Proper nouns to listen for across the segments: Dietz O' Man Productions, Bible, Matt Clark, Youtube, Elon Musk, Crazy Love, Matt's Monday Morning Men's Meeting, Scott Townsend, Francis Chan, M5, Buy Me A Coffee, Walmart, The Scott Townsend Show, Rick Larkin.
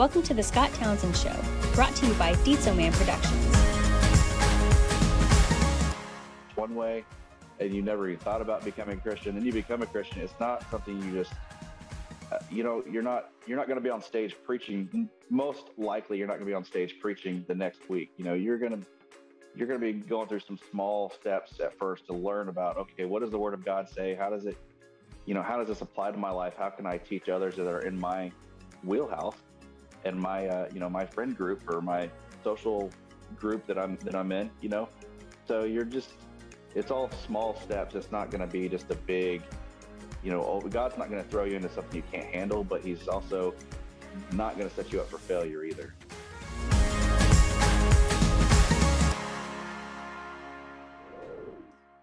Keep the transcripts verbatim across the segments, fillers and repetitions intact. Welcome to The Scott Townsend Show, brought to you by Dietz O' Man Productions. One way, and you never even thought about becoming a Christian, and you become a Christian. It's not something you just, uh, you know, you're not you're not going to be on stage preaching. Most likely, you're not going to be on stage preaching the next week. You know, you're gonna you're gonna be going through some small steps at first to learn about, okay, what does the Word of God say? How does it, you know, how does this apply to my life? How can I teach others that are in my wheelhouse and my, uh, you know, my friend group or my social group that I'm, that I'm in, you know? So you're just, it's all small steps. It's not going to be just a big, you know, God's not going to throw you into something you can't handle, but he's also not going to set you up for failure either.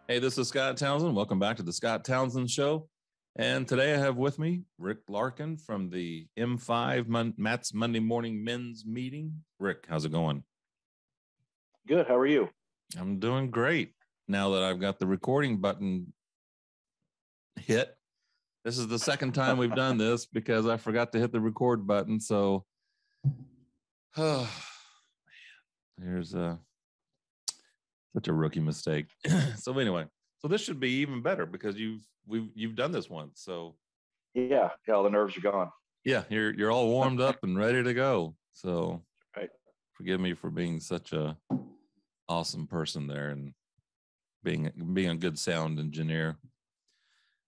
Hey, this is Scott Townsend. Welcome back to the Scott Townsend Show. And today I have with me Rick Larkin from the M five, Mon- Matt's Monday Morning Men's Meeting. Rick, how's it going? Good. How are you? I'm doing great. Now that I've got the recording button hit, this is the second time we've done this because I forgot to hit the record button. So, oh, man, here's a, such a rookie mistake. So anyway, so this should be even better because you've, We've you've done this one, so yeah, yeah, all the nerves are gone. Yeah, you're you're all warmed up and ready to go. So, right. Forgive me for being such a awesome person there and being being a good sound engineer.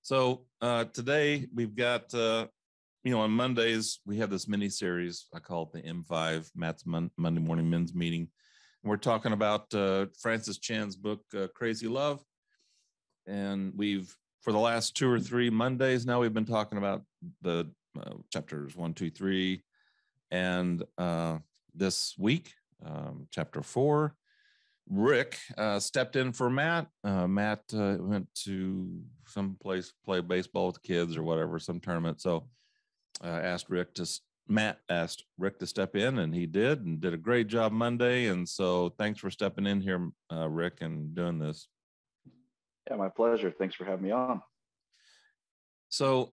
So uh, today we've got uh, you know on Mondays we have this mini series I call it the M five, Matt's Mon- Monday Morning Men's Meeting. And we're talking about uh, Francis Chan's book uh, Crazy Love, and we've for the last two or three Mondays now, we've been talking about the uh, chapters one, two, three, and uh, this week, um, chapter four, Rick uh, stepped in for Matt. Uh, Matt uh, went to some place, play baseball with kids or whatever, some tournament. So uh, asked Rick to, Matt asked Rick to step in, and he did, and did a great job Monday. And so thanks for stepping in here, uh, Rick, and doing this. Yeah, my pleasure. Thanks for having me on. So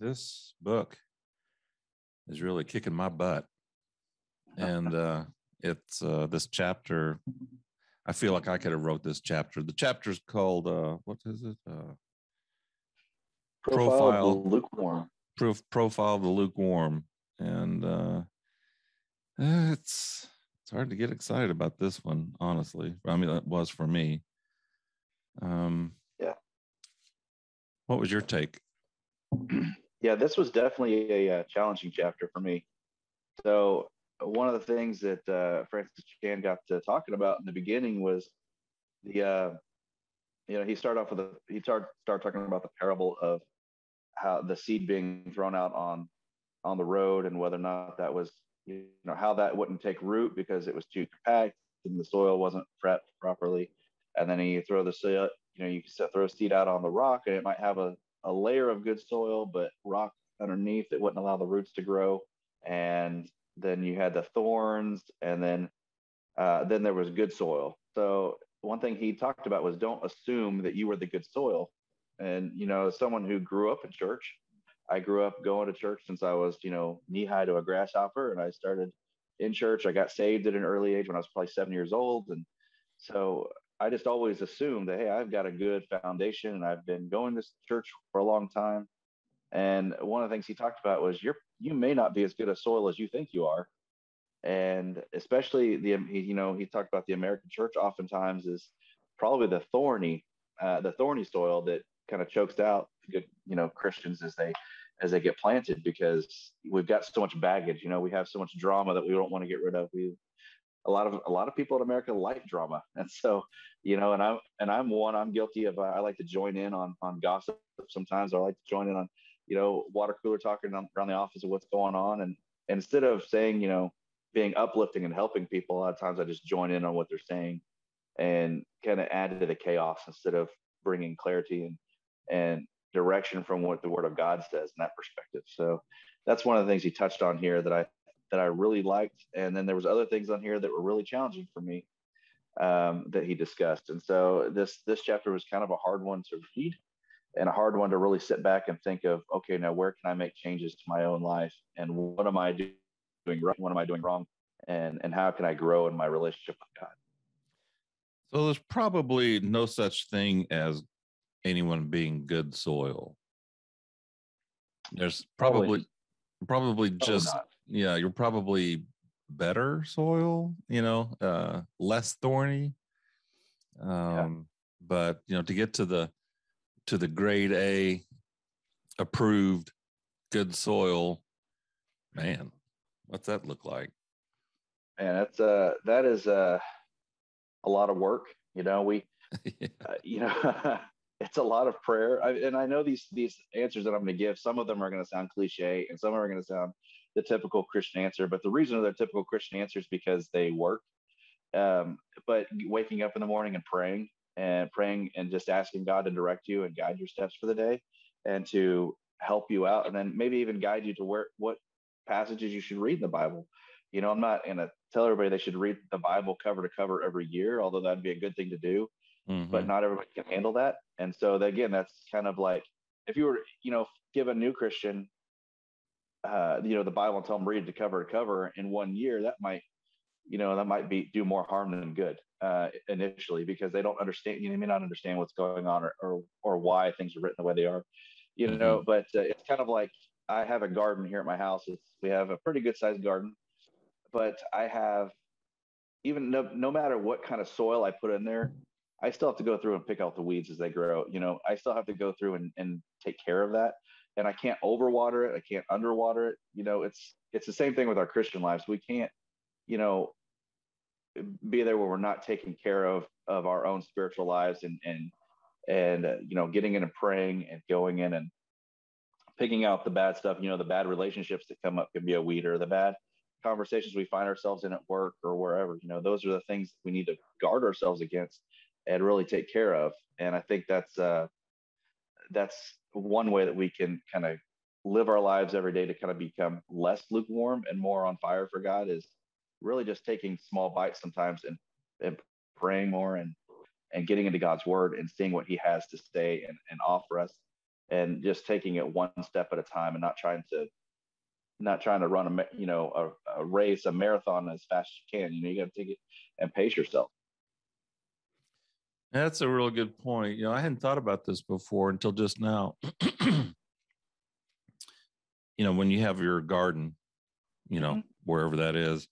this book is really kicking my butt. And uh, it's uh, this chapter. I feel like I could have wrote this chapter. The chapter's called, uh, what is it? Uh, profile, profile of the Lukewarm. Proof, profile of the Lukewarm. And uh, it's, it's hard to get excited about this one, honestly. I mean, it was for me. Um, yeah. What was your take? Yeah, this was definitely a uh, challenging chapter for me. So one of the things that uh, Francis Chan got to talking about in the beginning was the, uh, you know, he started off with a, he started started talking about the parable of how the seed being thrown out on on the road and whether or not that was, you know, how that wouldn't take root because it was too compact and the soil wasn't prepped properly. And then you throw the soil, you know, you can throw a seed out on the rock and it might have a, a layer of good soil, but rock underneath it wouldn't allow the roots to grow. And then you had the thorns and then, uh, then there was good soil. So one thing he talked about was don't assume that you were the good soil. And, you know, as someone who grew up in church, I grew up going to church since I was, you know, knee high to a grasshopper. And I started in church. I got saved at an early age when I was probably seven years old. And so I just always assumed that, hey, I've got a good foundation and I've been going to church for a long time. And one of the things he talked about was you're, you may not be as good a soil as you think you are. And especially the, you know, he talked about the American church oftentimes is probably the thorny, uh, the thorny soil that kind of chokes out good, you know, Christians as they, as they get planted, because we've got so much baggage, you know, we have so much drama that we don't want to get rid of. We, A lot of a lot of people in America like drama, and so you know, and I'm and I'm one. I'm guilty of. Uh, I like to join in on on gossip sometimes. Or I like to join in on, you know, water cooler talking around the office of what's going on. And, and instead of saying, you know, being uplifting and helping people, a lot of times I just join in on what they're saying, and kind of add to the chaos instead of bringing clarity and and direction from what the Word of God says in that perspective. So that's one of the things he touched on here that I. that I really liked. And then there was other things on here that were really challenging for me um, that he discussed. And so this, this chapter was kind of a hard one to read and a hard one to really sit back and think of, okay, now where can I make changes to my own life? And what am I doing right? What am I doing wrong? And, and how can I grow in my relationship with God? So there's probably no such thing as anyone being good soil. There's probably, probably, probably just, probably yeah, you're probably better soil, you know, uh, less thorny. Um, yeah. But, you know, to get to the, to the grade A approved good soil, man, what's that look like? Man, that's, uh, that is, uh, a lot of work. You know, we, yeah. uh, you know, it's a lot of prayer. I, and I know these, these answers that I'm going to give, some of them are going to sound cliche and some are going to sound the typical Christian answer, but the reason they're typical Christian answers is because they work. Um, but waking up in the morning and praying and praying and just asking God to direct you and guide your steps for the day and to help you out. And then maybe even guide you to where, what passages you should read in the Bible. You know, I'm not going to tell everybody they should read the Bible cover to cover every year, although that'd be a good thing to do, mm-hmm. but not everybody can handle that. And so again, that's kind of like, if you were, you know, give a new Christian, uh, you know, the Bible and tell them read it to cover to cover in one year, that might, you know, that might be do more harm than good uh, initially, because they don't understand, you know, they may not understand what's going on or, or, or why things are written the way they are, you mm-hmm. know, but uh, it's kind of like, I have a garden here at my house. It's, we have a pretty good sized garden. But I have, even no, no matter what kind of soil I put in there, I still have to go through and pick out the weeds as they grow. You know, I still have to go through and, and take care of that. And I can't overwater it. I can't underwater it. You know, it's it's the same thing with our Christian lives. We can't, you know, be there where we're not taking care of of our own spiritual lives and and and uh, you know, getting in and praying and going in and picking out the bad stuff. You know, the bad relationships that come up can be a weed, or the bad conversations we find ourselves in at work or wherever. You know, those are the things that we need to guard ourselves against and really take care of. And I think that's uh that's one way that we can kind of live our lives every day to kind of become less lukewarm and more on fire for God, is really just taking small bites sometimes and, and praying more and and getting into God's word and seeing what he has to say and, and offer us, and just taking it one step at a time and not trying to not trying to run a, you know, a, a race, a marathon as fast as you can. You know, you got to take it and pace yourself. That's a real good point. You know, I hadn't thought about this before until just now. You know, when you have your garden, you know, mm-hmm. wherever that is,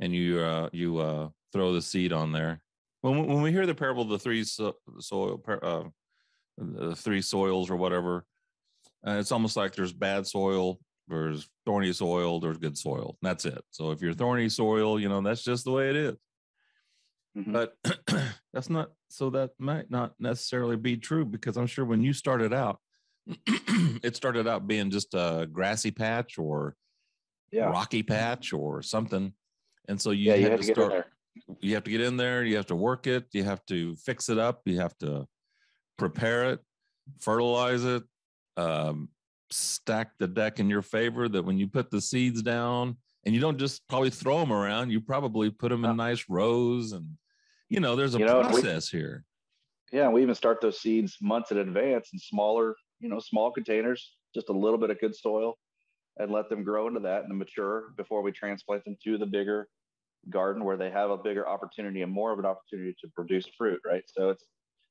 and you, uh, you uh, throw the seed on there. When, when we hear the parable of the three so- soil, uh, the three soils or whatever, uh, it's almost like there's bad soil, there's thorny soil, there's good soil. And that's it. So if you're thorny soil, you know, that's just the way it is. Mm-hmm. But that's not, so that might not necessarily be true, because I'm sure when you started out, it started out being just a grassy patch or yeah. rocky patch or something. And so you, yeah, you have to, to start, you have to get in there, you have to work it, you have to fix it up, you have to prepare it, fertilize it, um, stack the deck in your favor, that when you put the seeds down, and you don't just probably throw them around, you probably put them in nice rows. And, you know, there's a you know, process we, here. Yeah. We even start those seeds months in advance in smaller, you know, small containers, just a little bit of good soil, and let them grow into that and mature before we transplant them to the bigger garden where they have a bigger opportunity and more of an opportunity to produce fruit. Right. So it's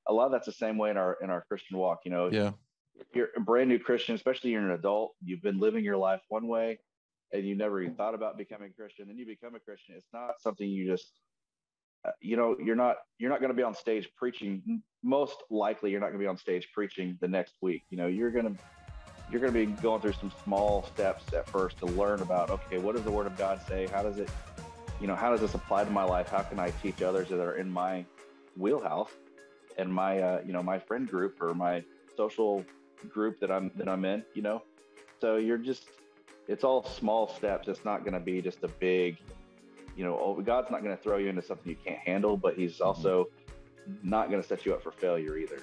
a lot of that's the same way in our, in our Christian walk, you know, yeah. If you're a brand new Christian, especially you're an adult, you've been living your life one way and you never even thought about becoming a Christian, then you become a Christian. It's not something you just, uh, you know, you're not, you're not going to be on stage preaching. Most likely you're not going to be on stage preaching the next week. You know, you're going to, you're going to be going through some small steps at first to learn about, okay, what does the word of God say? How does it, you know, how does this apply to my life? How can I teach others that are in my wheelhouse and my, uh, you know, my friend group or my social group that I'm that I'm in, you know. So you're just, it's all small steps. It's not going to be just a big, you know, oh, God's not going to throw you into something you can't handle, but he's also not going to set you up for failure either.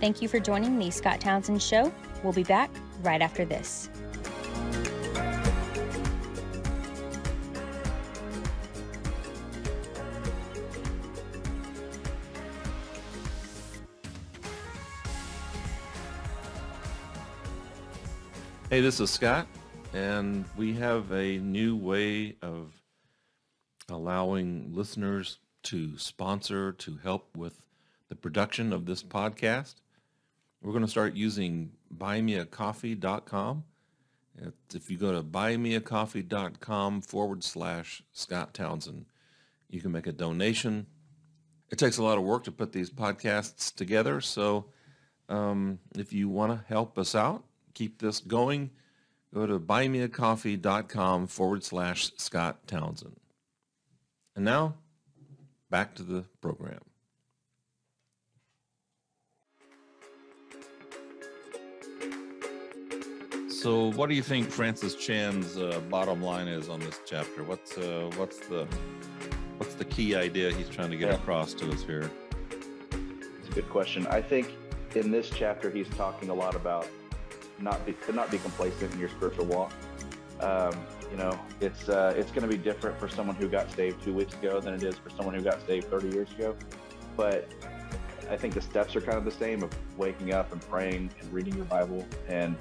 Thank you for joining the Scott Townsend Show. We'll be back right after this. Hey, this is Scott, and we have a new way of allowing listeners to sponsor, to help with the production of this podcast. We're going to start using buy me a coffee dot com. If you go to buy me a coffee dot com forward slash Scott Townsend, you can make a donation. It takes a lot of work to put these podcasts together, so um, if you want to help us out, keep this going, go to buy me a coffee dot com forward slash Scott Townsend. And now, back to the program. So what do you think Francis Chan's uh, bottom line is on this chapter? What's uh, what's the what's the key idea he's trying to get yeah. across to us here? It's a good question. I think in this chapter he's talking a lot about not be, to not be complacent in your spiritual walk. Um, you know, it's uh, it's going to be different for someone who got saved two weeks ago than it is for someone who got saved thirty years ago. But I think the steps are kind of the same of waking up and praying and reading your Bible and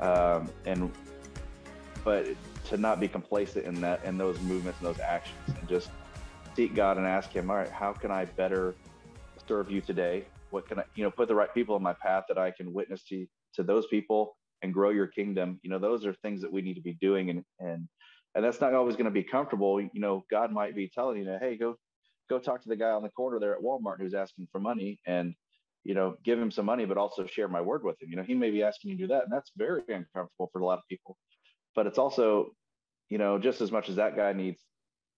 um and but to not be complacent in that in those movements and those actions, and just seek God and ask him, all right, how can I better serve you today? What can I, you know, put the right people in my path that I can witness to to those people and grow your kingdom. You know, those are things that we need to be doing, and and and that's not always going to be comfortable. You know, God might be telling you, hey, go go talk to the guy on the corner there at Walmart who's asking for money, and you know, give him some money, but also share my word with him. You know, he may be asking you to do that, and that's very uncomfortable for a lot of people. But it's also, you know, just as much as that guy needs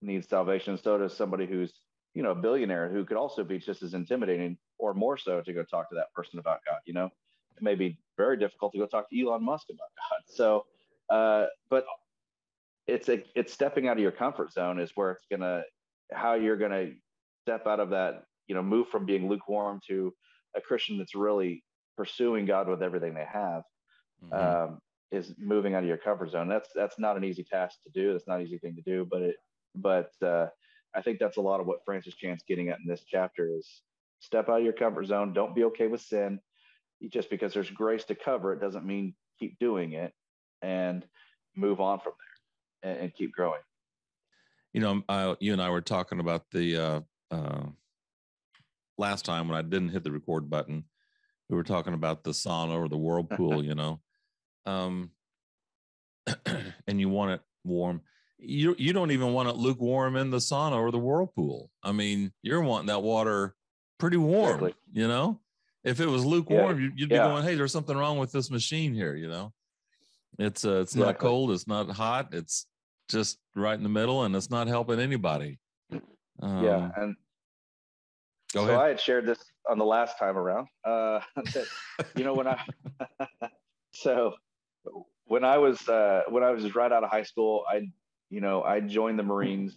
needs salvation, so does somebody who's, you know, a billionaire who could also be just as intimidating or more so to go talk to that person about God. You know, it may be very difficult to go talk to Elon Musk about God. So, uh, but it's a, it's stepping out of your comfort zone is where it's gonna, how you're gonna step out of that. You know, move from being lukewarm to a Christian that's really pursuing God with everything they have. Mm-hmm. um, is moving out of your comfort zone. That's, that's not an easy task to do. That's not an easy thing to do, but it, but uh, I think that's a lot of what Francis Chan's getting at in this chapter is step out of your comfort zone. Don't be okay with sin. Just because there's grace to cover it doesn't mean keep doing it, and move on from there and, and keep growing. You know, I, you and I were talking about the, uh, uh, last time when I didn't hit the record button, we were talking about the sauna or the whirlpool, you know, um, and you want it warm. You, you don't even want it lukewarm in the sauna or the whirlpool. I mean, you're wanting that water pretty warm, exactly. You know, if it was lukewarm, yeah. you'd be yeah. going, hey, there's something wrong with this machine here. You know, it's uh, it's exactly. not cold. It's not hot. It's just right in the middle, and it's not helping anybody. Um, yeah. And so I had shared this on the last time around, uh, that, you know, when I, so when I was, uh, when I was right out of high school, I, you know, I joined the Marines,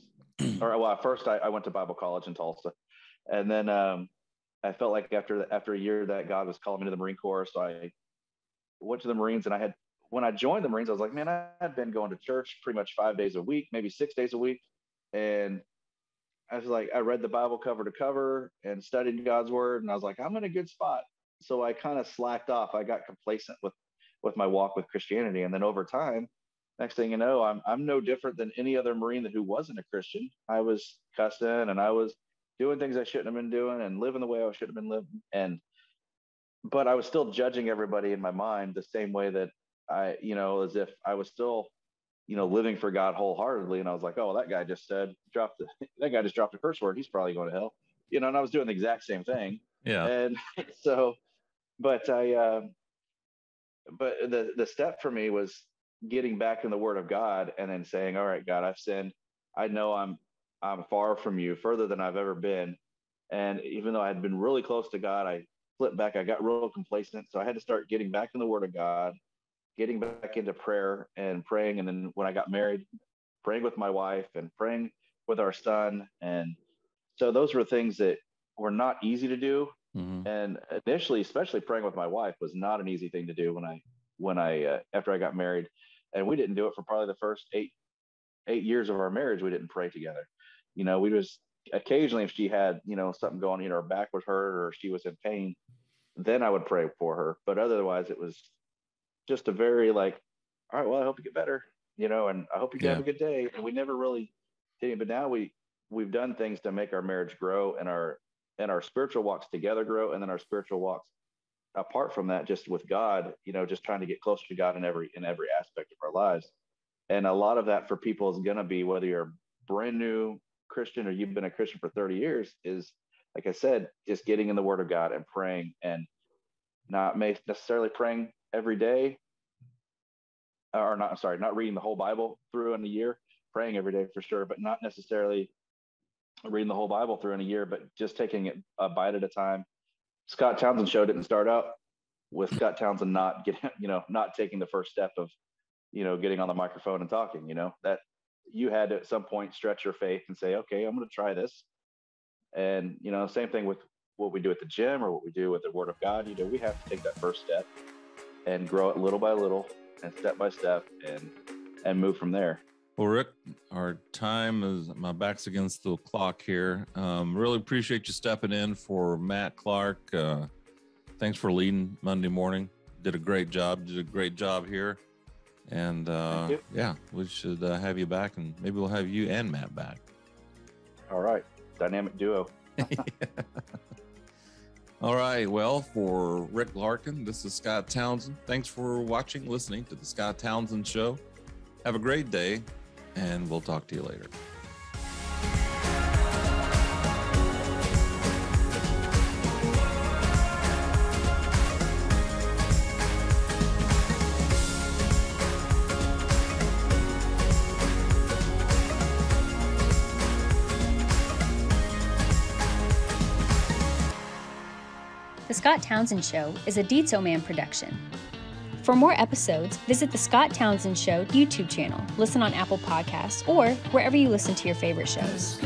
or well, at first I, I went to Bible college in Tulsa. And then, um, I felt like after, after a year that God was calling me to the Marine Corps. So I went to the Marines, and I had, when I joined the Marines, I was like, man, I had been going to church pretty much five days a week, maybe six days a week. And I was like, I read the Bible cover to cover and studied God's word. And I was like, I'm in a good spot. So I kind of slacked off. I got complacent with, with my walk with Christianity. And then over time, next thing you know, I'm, I'm no different than any other Marine that who wasn't a Christian. I was cussing, and I was doing things I shouldn't have been doing and living the way I should have been living. And, but I was still judging everybody in my mind the same way that I, you know, as if I was still, you know, living for God wholeheartedly. And I was like, oh, that guy just said, dropped the, that guy just dropped a curse word. He's probably going to hell, you know, and I was doing the exact same thing. Yeah. And so, but I, um, but the, the step for me was getting back in the word of God and then saying, all right, God, I've sinned. I know I'm, I'm far from you, further than I've ever been. And even though I had been really close to God, I flipped back, I got real complacent. So I had to start getting back in the word of God, getting back into prayer and praying. And then when I got married, praying with my wife and praying with our son. And so those were things that were not easy to do. Mm-hmm. And initially, especially praying with my wife was not an easy thing to do when I, when I, uh, after I got married, and we didn't do it for probably the first eight, eight years of our marriage. We didn't pray together. You know, we just occasionally, if she had, you know, something going on, you know, her back was hurt or she was in pain, then I would pray for her. But otherwise it was just a very like all right, well, I hope you get better, you know, and I hope you yeah. have a good day. And we never really did it, but now we, we've done things to make our marriage grow and our, and our spiritual walks together grow. And then our spiritual walks apart from that, just with God, you know, just trying to get closer to God in every, in every aspect of our lives. And a lot of that for people is going to be, whether you're brand new Christian or you've been a Christian for thirty years, is, like I said, just getting in the Word of God and praying, and not necessarily praying every day, or not, I'm sorry, not reading the whole Bible through in a year, praying every day for sure, but not necessarily reading the whole Bible through in a year, but just taking it a bite at a time. Scott Townsend Show didn't start out with Scott Townsend not getting, you know, not taking the first step of, you know, getting on the microphone and talking, you know, that you had to at some point stretch your faith and say, okay, I'm going to try this. And, you know, same thing with what we do at the gym or what we do with the Word of God. You know, we have to take that first step and grow it little by little and step by step and, and move from there. Well, Rick, our time is, my back's against the clock here. Um, really appreciate you stepping in for Matt Clark. Uh, thanks for leading Monday morning. Did a great job. Did a great job here. And uh, yeah, we should uh, have you back, and maybe we'll have you and Matt back. All right. Dynamic duo. All right. Well, for Rick Larkin, this is Scott Townsend. Thanks for watching, listening to The Scott Townsend Show. Have a great day, and we'll talk to you later. The Scott Townsend Show is a Dietz O' Man production. For more episodes, visit the Scott Townsend Show YouTube channel, listen on Apple Podcasts, or wherever you listen to your favorite shows.